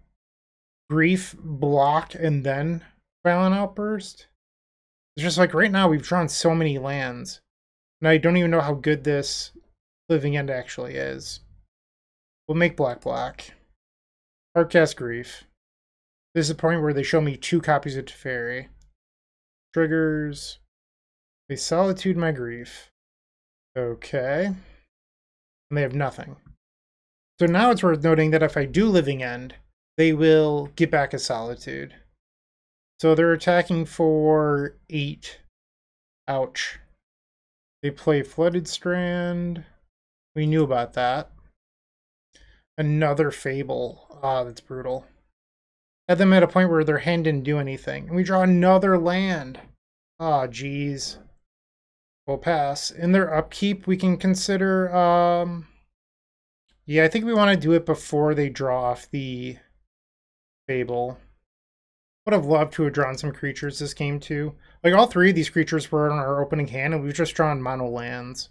Grief, block, and then Violent Outburst. It's just like, right now, we've drawn so many lands. And I don't even know how good this Living End actually is. We'll make black black. Hardcast Grief. This is the point where they show me two copies of Teferi. Triggers. They Solitude my Grief. Okay. And they have nothing. So now it's worth noting that if I do Living End, they will get back a Solitude. So they're attacking for eight. Ouch. They play Flooded Strand. We knew about that. Another Fable. Ah, that's brutal. Had them at a point where their hand didn't do anything. And we draw another land. Ah, geez. We'll pass. In their upkeep, we can consider... Um, yeah, I think we want to do it before they draw off the Fable. Would have loved to have drawn some creatures this game, too. Like, all three of these creatures were on our opening hand, and we've just drawn mono lands.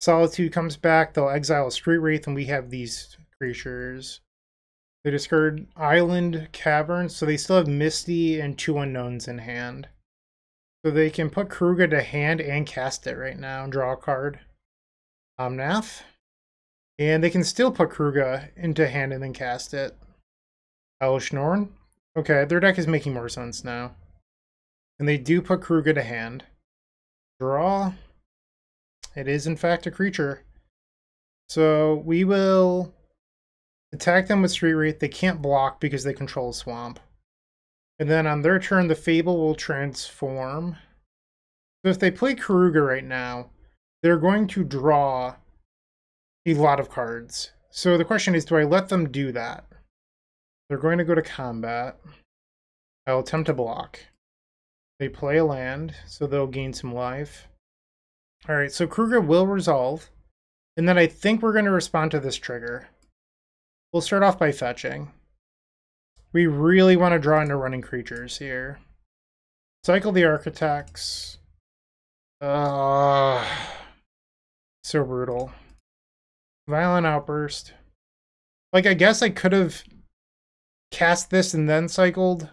Solitude comes back, they'll exile a Street Wraith, and we have these creatures. They discard Island Cavern, so they still have Misty and two Unknowns in hand. So they can put Keruga to hand and cast it right now and draw a card. Omnath. And they can still put Keruga into hand and then cast it. Elesh Norn. Okay, their deck is making more sense now. And they do put Keruga to hand. Draw. It is, in fact, a creature. So we will attack them with Street Wraith. They can't block because they control a swamp. And then on their turn, the Fable will transform. So if they play Keruga right now, they're going to draw a lot of cards. So the question is, do I let them do that? They're going to go to combat. I'll attempt to block. They play a land, so they'll gain some life. All right, so Keruga will resolve. And then I think we're going to respond to this trigger. We'll start off by fetching. We really want to draw into running creatures here. Cycle the Architects. Uh, so brutal. Violent Outburst. Like, I guess I could have cast this and then cycled.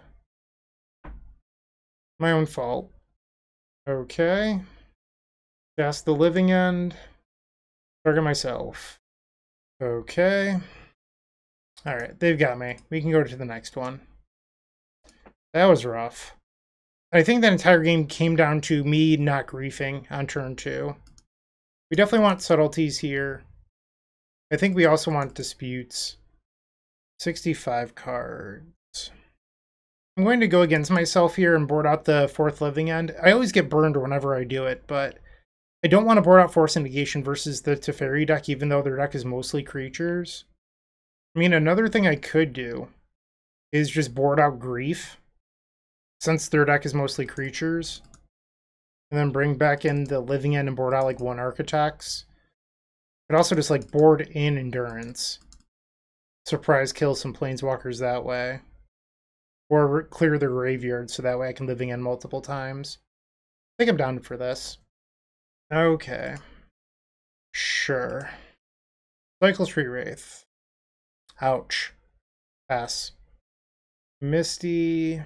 My own fault. Okay. Cast the Living End. Target myself. Okay. Alright, they've got me. We can go to the next one. That was rough. I think that entire game came down to me not griefing on turn two. We definitely want subtleties here. I think we also want disputes. sixty-five cards. I'm going to go against myself here and board out the fourth Living End. I always get burned whenever I do it, but I don't want to board out Force of Negation versus the Teferi deck, even though their deck is mostly creatures. I mean, another thing I could do is just board out Grief, since their deck is mostly creatures, and then bring back in the Living End and board out, like, one Architects. But also just, like, board in Endurance. Surprise kill some Planeswalkers that way. Or clear their graveyard, so that way I can Living End multiple times. I think I'm down for this. Okay. Sure. Cycle Street Wraith. Ouch. Pass. Misty.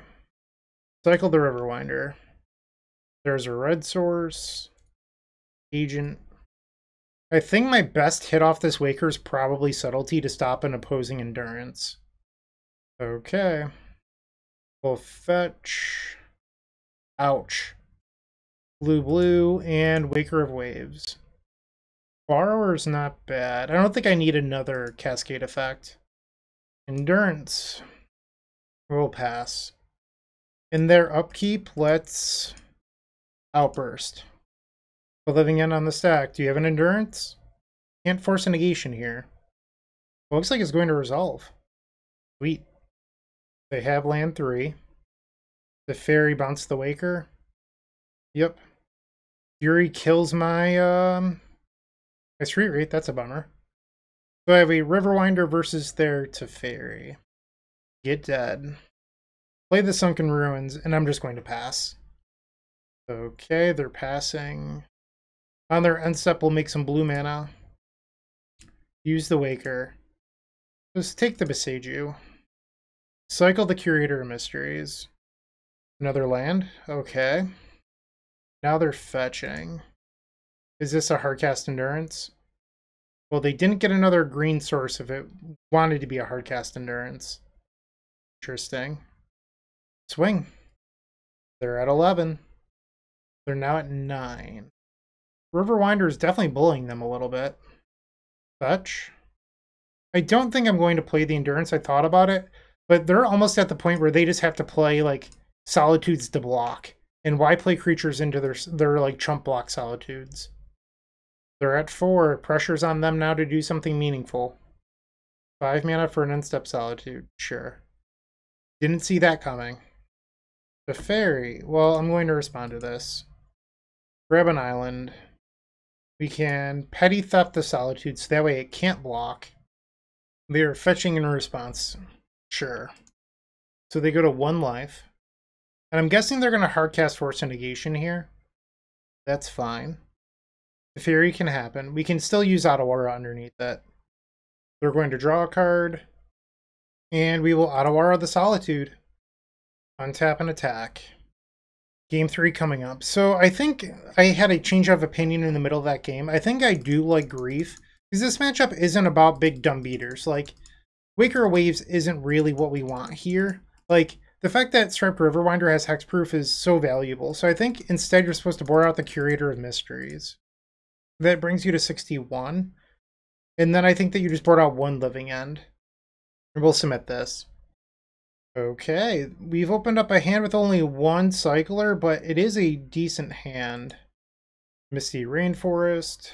Cycle the Riverwinder. There's a red source. Agent. I think my best hit off this Waker is probably Subtlety to stop an opposing Endurance. Okay. We'll fetch. Ouch. Blue blue and Waker of Waves. Borrower's not bad. I don't think I need another cascade effect. Endurance. We'll pass. In their upkeep, let's Outburst. Living End on the stack. Do you have an Endurance? Can't Force a Negation here. Well, looks like it's going to resolve. Sweet. They have land three. Teferi bounced the Waker. Yep. Fury kills my um my Street Wraith. That's a bummer. So I have a Riverwinder versus their Teferi. Get dead. Play the Sunken Ruins, and I'm just going to pass. Okay, they're passing. On their end step, we'll make some blue mana. Use the Waker. Just take the Besaidu. Cycle the Curator of Mysteries. Another land. Okay. Now they're fetching. Is this a hardcast Endurance? Well, they didn't get another green source if it wanted to be a hardcast Endurance. Interesting. Swing. They're at eleven. They're now at nine. Riverwinder is definitely bullying them a little bit. Fetch. I don't think I'm going to play the Endurance. I thought about it. But they're almost at the point where they just have to play, like, Solitudes to block. And why play creatures into their, their like, chump block Solitudes? They're at four. Pressure's on them now to do something meaningful. Five mana for an instep Solitude. Sure. Didn't see that coming. Teferi. Well, I'm going to respond to this. Grab an island. We can petty theft the Solitude, so that way it can't block. They are fetching in response. Sure. So they go to one life. And I'm guessing they're going to hardcast Force of Negation here. That's fine. The Fury can happen. We can still use Otawara underneath that. They're going to draw a card. And we will Otawara the Solitude. Untap and attack. Game three coming up. So I think I had a change of opinion in the middle of that game. I think I do like Grief. Because this matchup isn't about big dumb beaters. Like, Waker of Waves isn't really what we want here. Like, the fact that Striped Riverwinder has hexproof is so valuable. So I think instead you're supposed to bore out the Curator of Mysteries. That brings you to sixty-one. And then I think that you just board out one Living End. And we'll submit this. Okay, we've opened up a hand with only one cycler, but it is a decent hand. Misty Rainforest.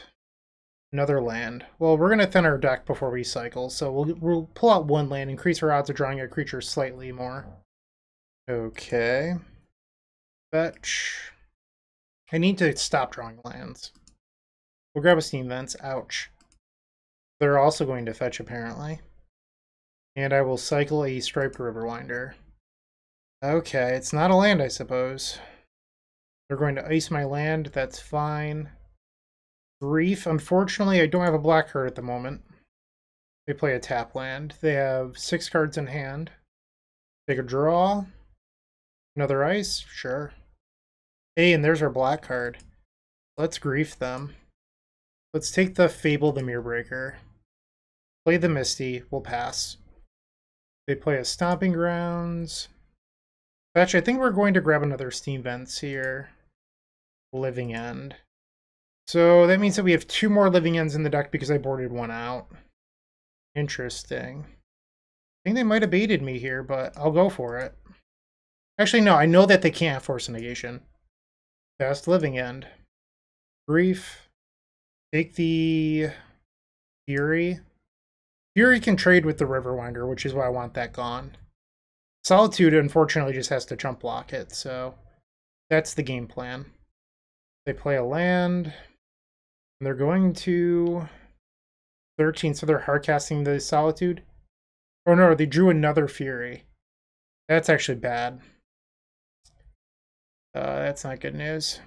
Another land. Well, we're going to thin our deck before we cycle, so we'll, we'll pull out one land, increase our odds of drawing a creature slightly more. Okay. Fetch. I need to stop drawing lands. We'll grab a Steam Vents. Ouch. They're also going to fetch, apparently. And I will cycle a Striped Riverwinder. Okay, it's not a land, I suppose. They're going to ice my land. That's fine. Grief. Unfortunately, I don't have a black card at the moment. They play a tap land. They have six cards in hand. Take a draw. Another ice? Sure. Hey, and there's our black card. Let's grief them. Let's take the Fable of the Mirror-Breaker. Play the Misty. We'll pass. They play a Stomping Grounds. Fetch. I think we're going to grab another Steam Vents here. Living End. So that means that we have two more Living Ends in the deck because I boarded one out. Interesting. I think they might have baited me here, but I'll go for it. Actually, no, I know that they can't Force of Negation. Fast Living End. Grief. Take the Fury. Fury can trade with the Riverwinder, which is why I want that gone. Solitude, unfortunately, just has to chump block it, so that's the game plan. They play a land. And they're going to thirteen, so they're hardcasting the Solitude. Oh no, they drew another Fury. That's actually bad. Uh, that's not good news.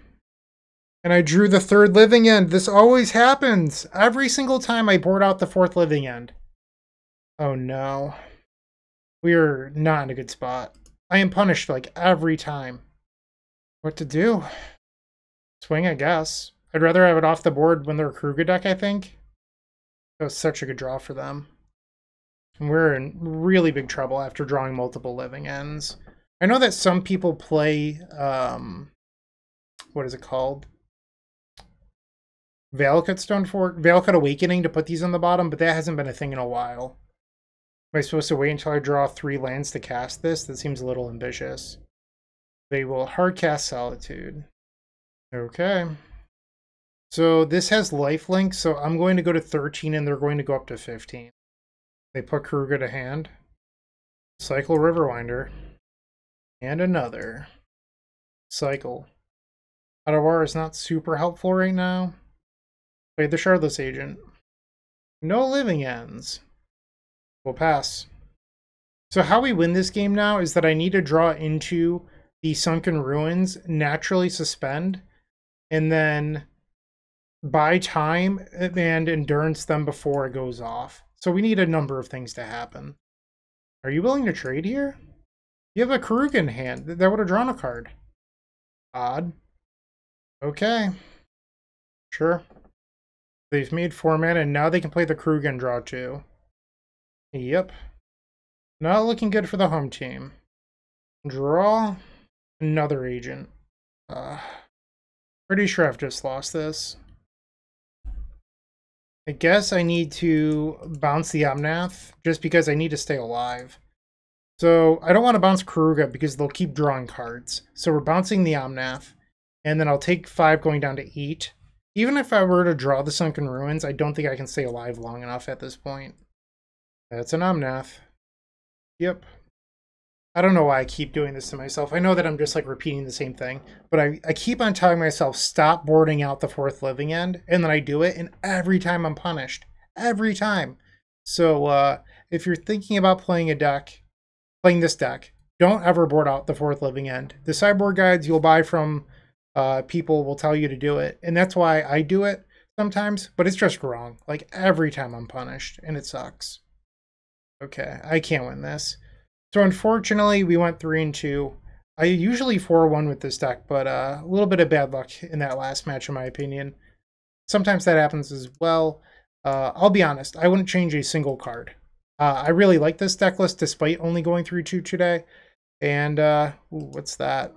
And I drew the third Living End. This always happens. Every single time I board out the fourth Living End. Oh no. We are not in a good spot. I am punished like every time. What to do? Swing, I guess. I'd rather have it off the board when they're a Keruga deck, I think. That was such a good draw for them. And we're in really big trouble after drawing multiple Living Ends. I know that some people play, um, what is it called? Valakut Stonefort, Valakut Awakening to put these on the bottom, but that hasn't been a thing in a while. Am I supposed to wait until I draw three lands to cast this? That seems a little ambitious. They will hardcast Solitude. Okay, so this has lifelink, so I'm going to go to thirteen and they're going to go up to fifteen. They put Keruga to hand. Cycle Riverwinder. And another. Cycle. Otawara is not super helpful right now. Played the Shardless Agent. No Living Ends. We'll pass. So how we win this game now is that I need to draw into the Sunken Ruins, naturally suspend, and then buy time and endurance them before it goes off. So we need a number of things to happen. Are you willing to trade here? You have a Keruga in hand. That would have drawn a card. Odd. Okay. Sure. They've made four mana, and now they can play the Keruga and draw two. Yep. Not looking good for the home team. Draw another agent. Uh, pretty sure I've just lost this. I guess I need to bounce the Omnath just because I need to stay alive. So I don't want to bounce Keruga because they'll keep drawing cards. So we're bouncing the Omnath, and then I'll take five going down to eight. Even if I were to draw the Sunken Ruins, I don't think I can stay alive long enough at this point. That's an Omnath. Yep. I don't know why I keep doing this to myself. I know that I'm just like repeating the same thing, but I, I keep on telling myself, stop boarding out the fourth Living End, and then I do it, and every time I'm punished. Every time. So uh, if you're thinking about playing a deck, playing this deck, don't ever board out the fourth Living End. The sideboard guides you'll buy from uh, people will tell you to do it, and that's why I do it sometimes, but it's just wrong. Like every time I'm punished, and it sucks. Okay, I can't win this. So unfortunately, we went three and two. I usually four one with this deck, but uh, a little bit of bad luck in that last match, in my opinion. Sometimes that happens as well. Uh, I'll be honest, I wouldn't change a single card. Uh, I really like this deck list, despite only going three two today. And, uh, ooh, what's that?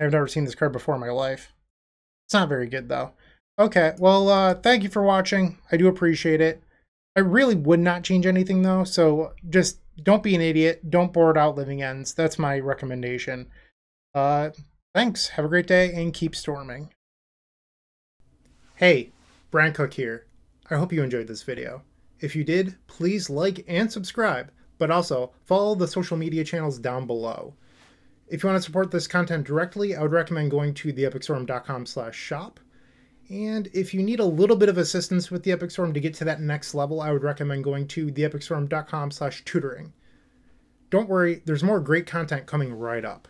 I've never seen this card before in my life. It's not very good, though. Okay, well, uh, thank you for watching. I do appreciate it. I really would not change anything, though, so just... don't be an idiot. Don't board out Living Ends. That's my recommendation. Uh, thanks. Have a great day and keep storming. Hey, Brian Cook here. I hope you enjoyed this video. If you did, please like and subscribe, but also follow the social media channels down below. If you want to support this content directly, I would recommend going to the epic storm dot com slash shop. And if you need a little bit of assistance with the Epic Storm to get to that next level, I would recommend going to the epic storm dot com slash tutoring. Don't worry, there's more great content coming right up.